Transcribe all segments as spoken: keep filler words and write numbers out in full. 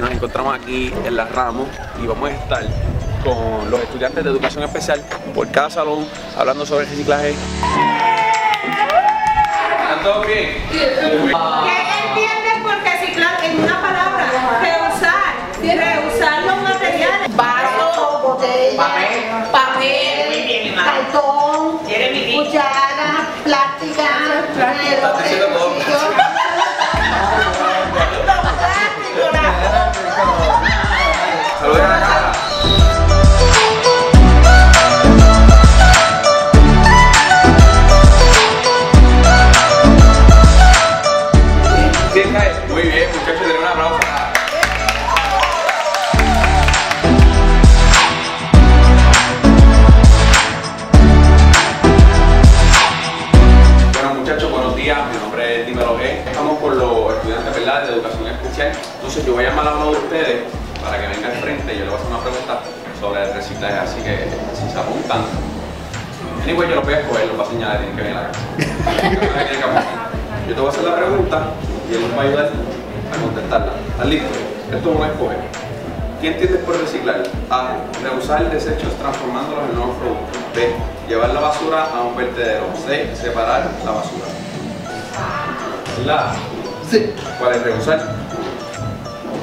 Nos encontramos aquí en Las Ramos y vamos a estar con los estudiantes de educación especial por cada salón hablando sobre el reciclaje. ¿Están todos bien? ¿Qué entiendes por reciclar en una palabra? Reusar, reusar los materiales. Vaso, botella, papel, papel, cartón, cuchara, plástica, plástico. Muy bien, muchachos, denle un aplauso. Bueno, muchachos, buenos días. Mi nombre es Dímelo G. Estamos con los estudiantes, ¿verdad?, de educación especial. Entonces yo voy a llamar a uno de ustedes para que venga al frente y yo le voy a hacer una pregunta sobre el reciclaje. Así que si se apuntan, anyway, yo los voy a escoger, los voy a señalar, tienen que venir a la casa. Yo te voy a hacer la pregunta y él nos va a ayudar a contestarla. ¿Están listos? Esto es una escoger. ¿Qué entiendes por reciclar? A. Reusar desechos transformándolos en nuevos productos. B. Llevar la basura a un vertedero. C. Separar la basura. La sí. ¿Cuál es reusar?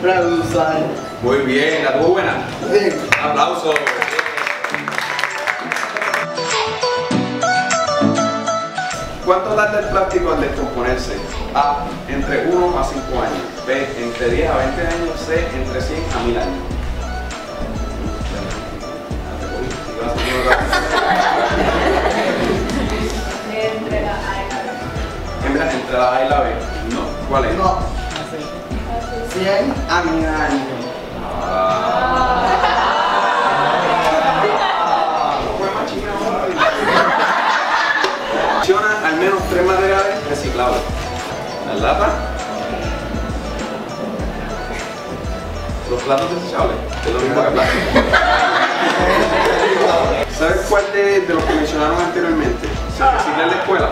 Reusar. Muy bien, ¿la tuvo buena? Sí. Aplausos. ¿Cuánto tarda el plástico en descomponerse? A. Entre uno a cinco años. B. Entre diez a veinte años. C. Entre cien a mil años. Entre la A y la B. Entre la A y la B. No. ¿Cuál es? No. cien a mil años. Ah. Al menos tres materiales reciclables. Las latas, los platos desechables, que es lo mismo que plástico. ¿Sabes cuál de, de los que mencionaron anteriormente se recicla en la escuela?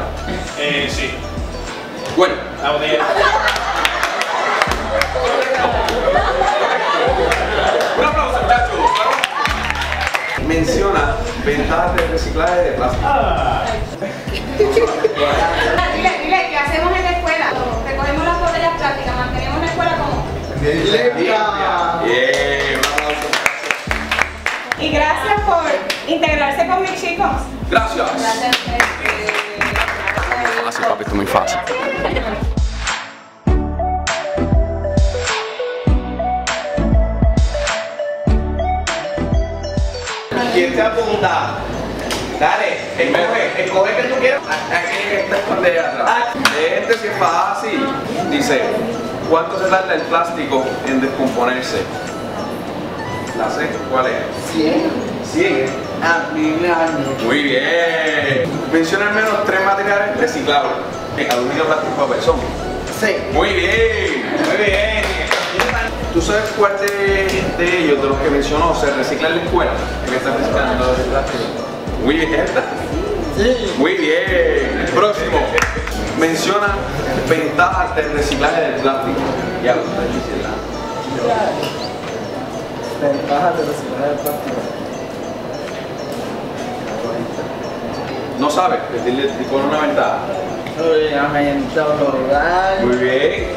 Eh, sí. Bueno, la botella. Un aplauso, muchachos. Menciona ventajas de reciclaje de plástico. Ah. Dile, dile, ¿qué hacemos en la escuela? Recogemos las botellas plásticas, mantenemos la escuela como limpia. Y gracias por integrarse con mis chicos. Gracias. Gracias. Fácil, papi, esto es muy fácil. ¿Quién te apunta? Dale, escoge, escoge que tú quieras. Aquí está. Este sí es fácil. Dice, ¿cuánto se tarda el plástico en descomponerse? La C, ¿cuál es? cien. cien. A mil años. Muy bien. Menciona al menos tres materiales reciclables. Aluminio, plástico, papel. Son. Sí. Muy bien. Muy bien. ¿Tú sabes cuál de, de ellos, de los que mencionó, se recicla en la escuela? Que está reciclando el plástico. Muy bien. Sí. Muy bien. Próximo. Menciona ventajas del reciclaje del plástico. Ya lo está diciendo. Ventajas del reciclaje del plástico. No sabe. Dile con una ventaja. Aumenta el hogar. Muy bien.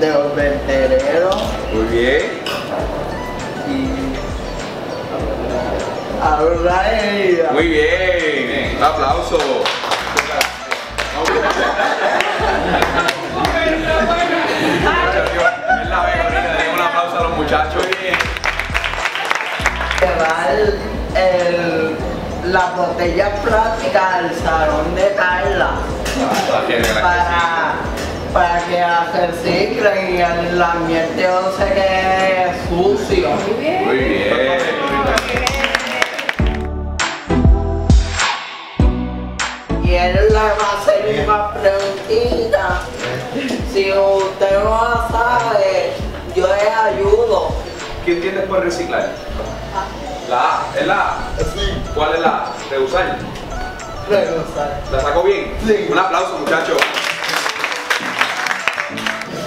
De los vertederos. Muy bien. Y Right. Muy bien, un aplauso. Un aplauso a los muchachos. Las botellas plásticas al salón de Carla para, para que reciclen y el ambiente no se quede sucio. Muy bien. Va a ser una preguntita. Si usted no la sabe, yo le ayudo. ¿Qué entiendes por reciclar? A. La A, ¿es la A? Sí. ¿Cuál es la A? Reusar. Reusar. ¿La sacó bien? Sí. Un aplauso, muchachos.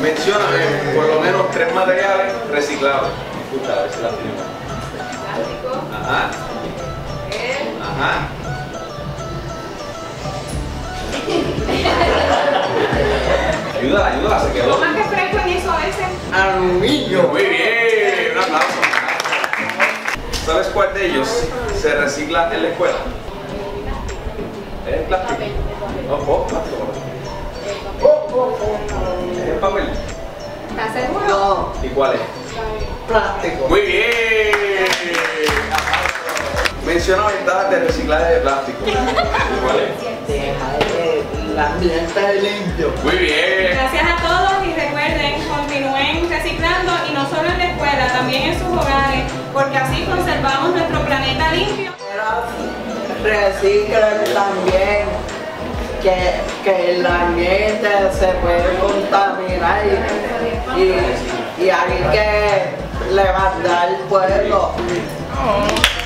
menciona eh, por lo menos tres materiales reciclados. Escucha, a ver si la tenemos. Plástico. Ajá. Ajá. Ayuda, ayuda, se quedó. ¿Más que fresco en eso a veces? Aluminio, muy bien, un aplauso. ¿Sabes cuál de ellos se recicla en la escuela? ¿Es el plástico? No, oh, plástico. Oh, oh, oh. ¿Es el papel? ¿Estás seguro? ¿Y cuál es? Plástico. Muy bien. Menciona ventajas de reciclaje de plástico. ¿Y cuál es? Deja de la ambiente limpio. Muy bien. Gracias a todos y recuerden, continúen reciclando y no solo en la escuela, también en sus hogares, porque así conservamos nuestro planeta limpio. Reciclen también, que, que el ambiente se puede contaminar y, y, y hay que levantar el pueblo.